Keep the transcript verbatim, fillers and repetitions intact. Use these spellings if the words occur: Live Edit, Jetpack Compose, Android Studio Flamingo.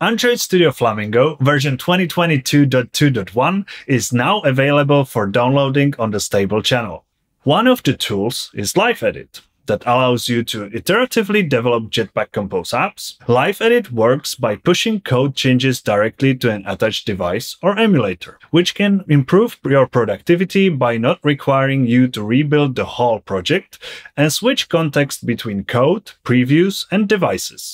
Android Studio Flamingo version twenty twenty-two point two point one is now available for downloading on the stable channel. One of the tools is Live Edit that allows you to iteratively develop Jetpack Compose apps. Live Edit works by pushing code changes directly to an attached device or emulator, which can improve your productivity by not requiring you to rebuild the whole project and switch context between code, previews, and devices.